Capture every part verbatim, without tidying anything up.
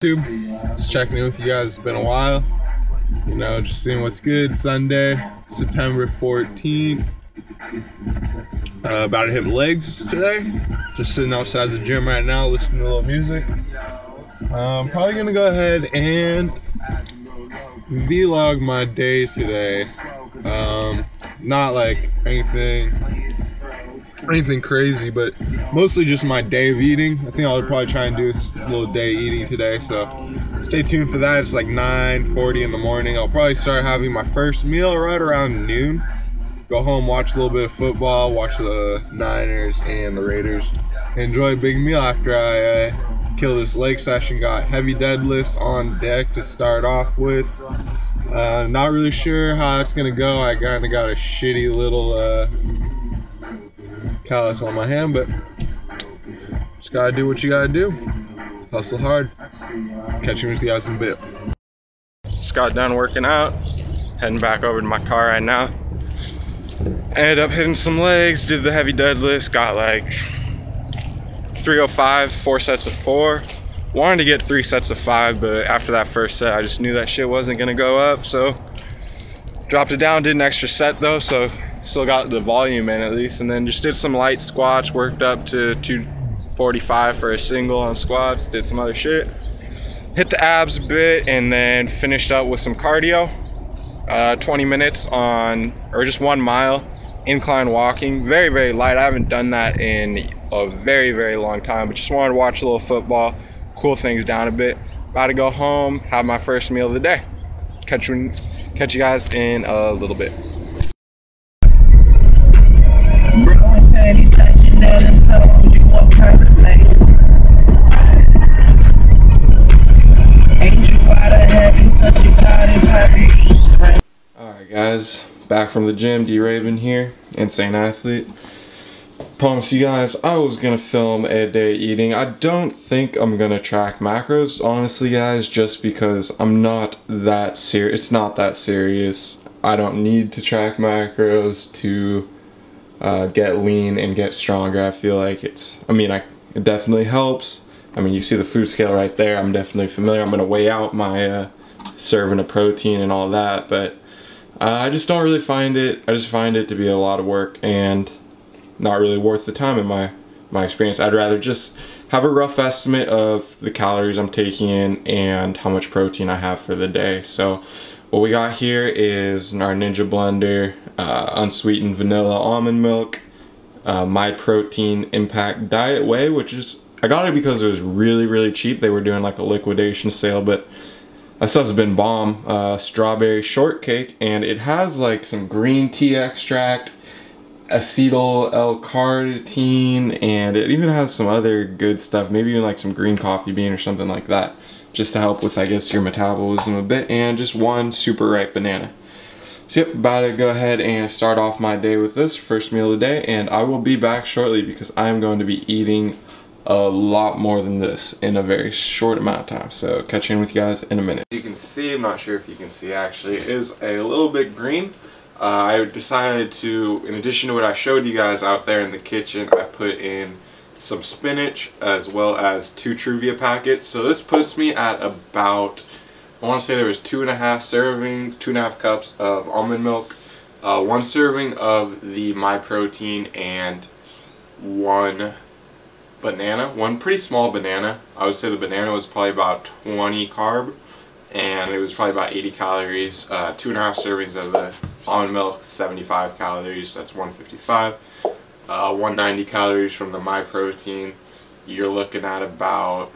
Just checking in with you guys. It's been a while, you know, just seeing what's good. Sunday, September fourteenth. Uh, about to hit legs today. Just sitting outside the gym right now, listening to a little music. I'm probably gonna go ahead and vlog my day today. Um, not like anything, anything crazy, but mostly just my day of eating. I think I'll probably try and do a little day eating today, so stay tuned for that. It's like nine forty in the morning. I'll probably start having my first meal right around noon. Go home, watch a little bit of football, watch the Niners and the Raiders. Enjoy a big meal after I uh, kill this leg session. Got heavy deadlifts on deck to start off with. Uh, not really sure how it's gonna go. I kind of got a shitty little uh, callus on my hand, but just gotta do what you gotta do. Hustle hard. Catch you with you guys in a bit. Just got done working out. Heading back over to my car right now. Ended up hitting some legs, did the heavy deadlifts, got like three oh five, four sets of four. Wanted to get three sets of five, but after that first set, I just knew that shit wasn't gonna go up, so dropped it down, did an extra set though, so still got the volume in at least, and then just did some light squats, worked up to two forty-five for a single on squats, did some other shit. Hit the abs a bit, and then finished up with some cardio. Uh, twenty minutes on, or just one mile, incline walking. Very, very light. I haven't done that in a very, very long time, but just wanted to watch a little football, cool things down a bit. About to go home, have my first meal of the day. Catch you, catch you guys in a little bit. Guys, back from the gym, D-Raven here, Insane Athlete. Promise you guys, I was gonna film a day eating. I don't think I'm gonna track macros, honestly guys, just because I'm not that serious. It's not that serious. I don't need to track macros to uh, get lean and get stronger. I feel like it's, I mean, I, it definitely helps. I mean, you see the food scale right there. I'm definitely familiar. I'm gonna weigh out my uh, serving of protein and all that, but Uh, I just don't really find it, I just find it to be a lot of work and not really worth the time in my, my experience. I'd rather just have a rough estimate of the calories I'm taking in and how much protein I have for the day. So what we got here is our Ninja Blender, uh, unsweetened vanilla almond milk, uh, MyProtein Impact Diet Whey, which is, I got it because it was really, really cheap. They were doing like a liquidation sale, but that stuff's been bomb. Uh, strawberry shortcake, and it has like some green tea extract, acetyl L-carnitine, and it even has some other good stuff, maybe even like some green coffee bean or something like that, just to help with, I guess, your metabolism a bit, and just one super ripe banana. So yep, about to go ahead and start off my day with this first meal of the day, and I will be back shortly because I am going to be eating a lot more than this in a very short amount of time. So catch in with you guys in a minute. You can see, I'm not sure if you can see actually, it is a little bit green. Uh, I decided to, in addition to what I showed you guys out there in the kitchen, I put in some spinach as well as two Truvia packets. So this puts me at about, I want to say there was two and a half servings, two and a half cups of almond milk, uh, one serving of the MyProtein, and one banana, one pretty small banana. I would say the banana was probably about twenty carb, and it was probably about eighty calories. Uh, two and a half servings of the almond milk, seventy-five calories, that's one fifty-five. Uh, one ninety calories from the MyProtein, you're looking at about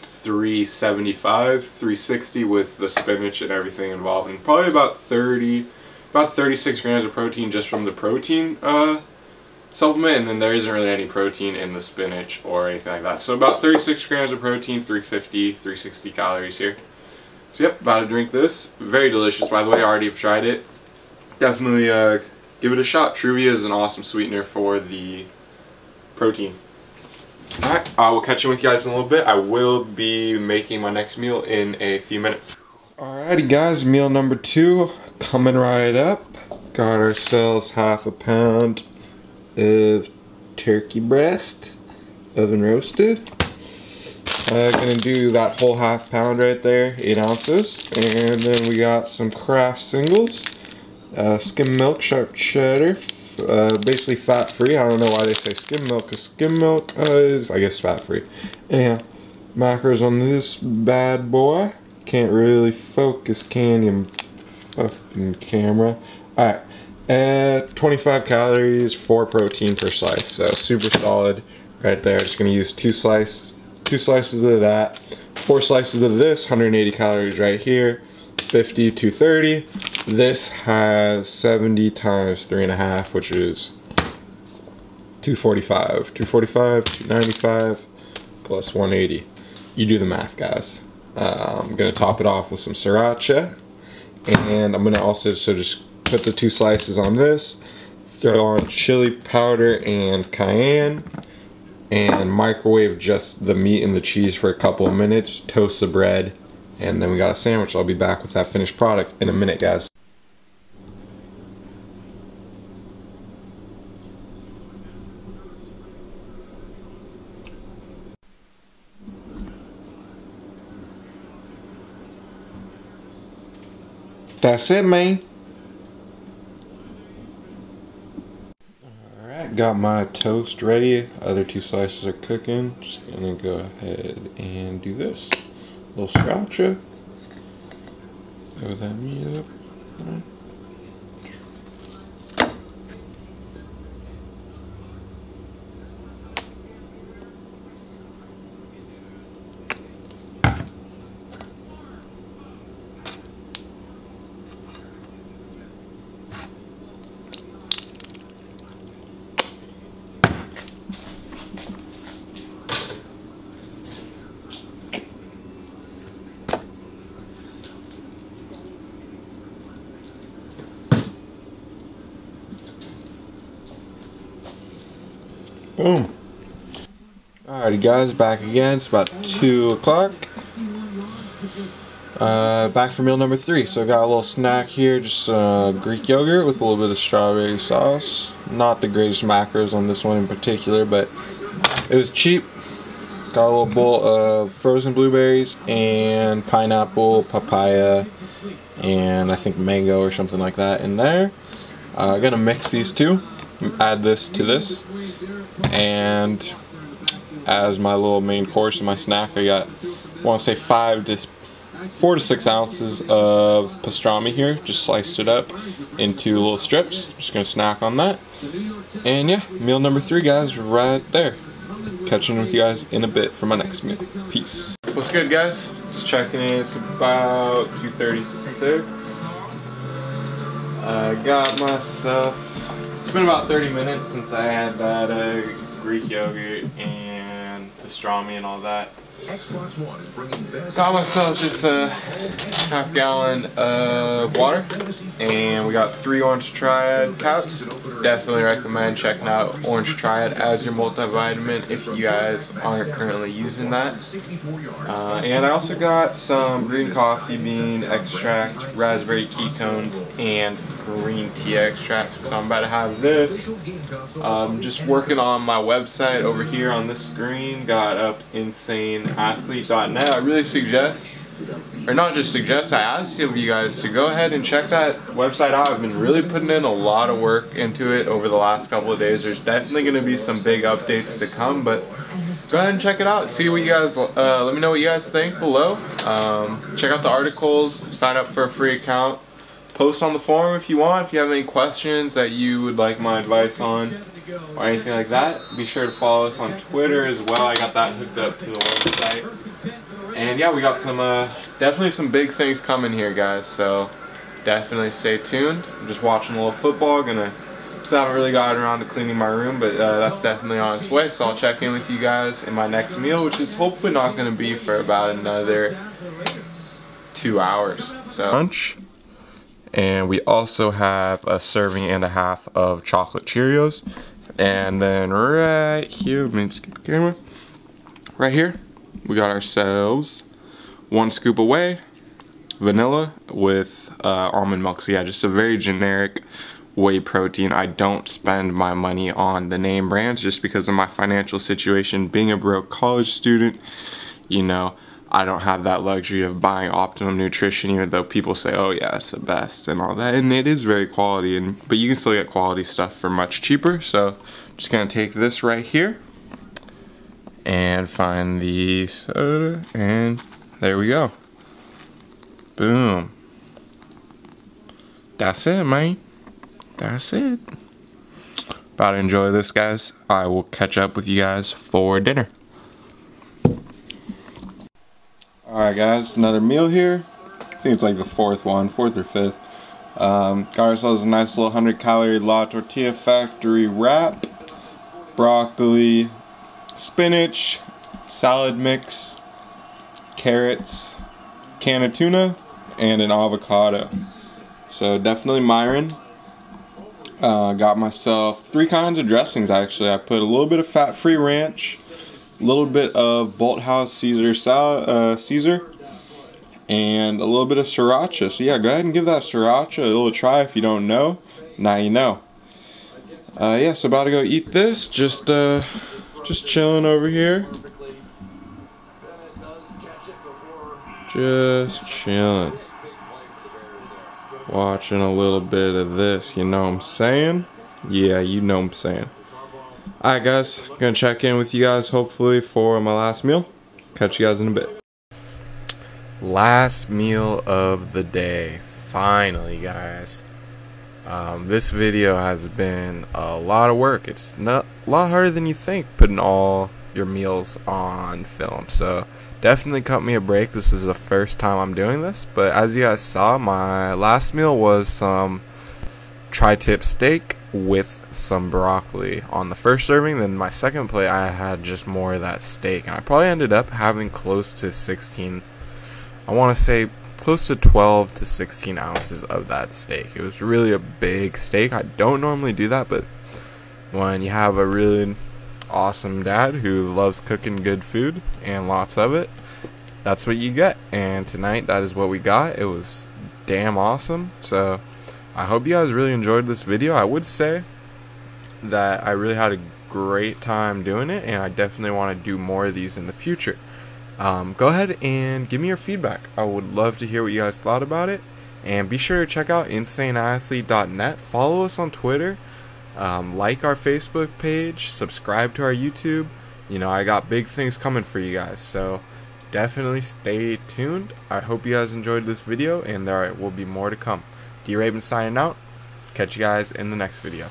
three seventy-five, three sixty with the spinach and everything involved, and probably about thirty, about thirty-six grams of protein just from the protein uh, supplement, and then there isn't really any protein in the spinach or anything like that. So about thirty-six grams of protein, three fifty, three sixty calories here. So yep, about to drink this. Very delicious, by the way. I already have tried it. Definitely uh, give it a shot. Truvia is an awesome sweetener for the protein. Alright, I will catch you with you guys in a little bit. I will be making my next meal in a few minutes. Alrighty guys, meal number two coming right up. Got ourselves half a pound of turkey breast, oven roasted, I'm gonna do that whole half pound right there, eight ounces, and then we got some Kraft singles, uh, skim milk, sharp cheddar, uh, basically fat free. I don't know why they say skim milk, because skim milk uh, is, I guess, fat free. Anyhow, macros on this bad boy. Can't really focus, can you, fucking camera? Alright, uh, twenty-five calories, four protein per slice, so super solid right there. Just gonna use two slices. Two slices of that, four slices of this, one hundred eighty calories right here, fifty to thirty. This has seventy times three and a half, which is two forty-five. two forty-five, two ninety-five, plus one eighty. You do the math, guys. Uh, I'm gonna top it off with some sriracha, and I'm gonna also so just put the two slices on this, throw on chili powder and cayenne, and microwave just the meat and the cheese for a couple of minutes, toast the bread, and then we got a sandwich. I'll be back with that finished product in a minute, guys. That's it, man. Got my toast ready. Other two slices are cooking. Just gonna go ahead and do this. A little sriracha. Throw that meat up. Boom. Alrighty guys, back again. It's about two o'clock. Uh, back for meal number three. So I got a little snack here, just uh, Greek yogurt with a little bit of strawberry sauce. Not the greatest macros on this one in particular, but it was cheap. Got a little bowl of frozen blueberries and pineapple, papaya, and I think mango or something like that in there. Uh, I'm gonna mix these two. Add this to this, and as my little main course and my snack, I got, I want to say five to four to six ounces of pastrami here. Just sliced it up into little strips. Just gonna snack on that, and yeah, meal number three, guys, right there. Catching with you guys in a bit for my next meal. Peace. What's good, guys? Just checking in. It's about two thirty-six. I got myself. It's been about thirty minutes since I had that uh, Greek yogurt and pastrami and all that. Got myself just a half gallon of water, and we got three Orange Triad caps. Definitely recommend checking out Orange Triad as your multivitamin if you guys aren't currently using that. Uh, and I also got some green coffee bean extract, raspberry ketones, and green tea extract. So I'm about to have this. Um, just working on my website over here on this screen. Got up insane athlete dot net. I really suggest, or not just suggest, I ask you guys to go ahead and check that website out. I've been really putting in a lot of work into it over the last couple of days. There's definitely going to be some big updates to come, but go ahead and check it out. See what you guys, uh, let me know what you guys think below. Um, check out the articles, sign up for a free account, post on the forum if you want. If you have any questions that you would like my advice on or anything like that, be sure to follow us on Twitter as well. I got that hooked up to the website. And yeah, we got some, uh, definitely some big things coming here, guys, so definitely stay tuned. I'm just watching a little football, gonna, so I haven't really gotten around to cleaning my room, but uh, that's definitely on its way, so I'll check in with you guys in my next meal, which is hopefully not gonna be for about another two hours, so. Lunch. And we also have a serving and a half of chocolate Cheerios. And then right here, let me just get the camera. Right here, we got ourselves one scoop away, vanilla with uh, almond milk. So yeah, just a very generic whey protein. I don't spend my money on the name brands just because of my financial situation. Being a broke college student, you know, I don't have that luxury of buying Optimum Nutrition, even though people say, oh yeah, it's the best and all that, and it is very quality, and but you can still get quality stuff for much cheaper. So I'm just gonna take this right here and find the soda, and there we go. Boom. That's it, man. That's it. About to enjoy this, guys. I will catch up with you guys for dinner. Alright guys, another meal here. I think it's like the fourth one, fourth or fifth. Um, got ourselves a nice little one hundred calorie La Tortilla Factory wrap. Broccoli, spinach, salad mix, carrots, can of tuna, and an avocado. So definitely Myron. Uh, got myself three kinds of dressings actually. I put a little bit of fat-free ranch, little bit of Bolthouse Caesar salad, uh, Caesar, and a little bit of sriracha. So yeah, go ahead and give that sriracha a little try if you don't know. Now you know. Uh, yeah, so about to go eat this. Just, uh, just chilling over here. Just chilling. Watching a little bit of this. You know what I'm saying? Yeah, you know what I'm saying. Alright guys, gonna check in with you guys hopefully for my last meal. Catch you guys in a bit. Last meal of the day. Finally guys. Um, this video has been a lot of work. It's not, a lot harder than you think putting all your meals on film. So definitely cut me a break. This is the first time I'm doing this. But as you guys saw, my last meal was some tri-tip steak with some broccoli on the first serving. Then my second plate I had just more of that steak, and I probably ended up having close to sixteen, I want to say close to twelve to sixteen ounces of that steak. It was really a big steak. I don't normally do that, but when you have a really awesome dad who loves cooking good food and lots of it, that's what you get. And tonight that is what we got. It was damn awesome. So I hope you guys really enjoyed this video. I would say that I really had a great time doing it, and I definitely want to do more of these in the future. Um, go ahead and give me your feedback. I would love to hear what you guys thought about it. And be sure to check out insane athlete dot net. Follow us on Twitter. Um, like our Facebook page. Subscribe to our YouTube. You know, I got big things coming for you guys. So definitely stay tuned. I hope you guys enjoyed this video, and there will be more to come. D-Raven signing out. Catch you guys in the next video.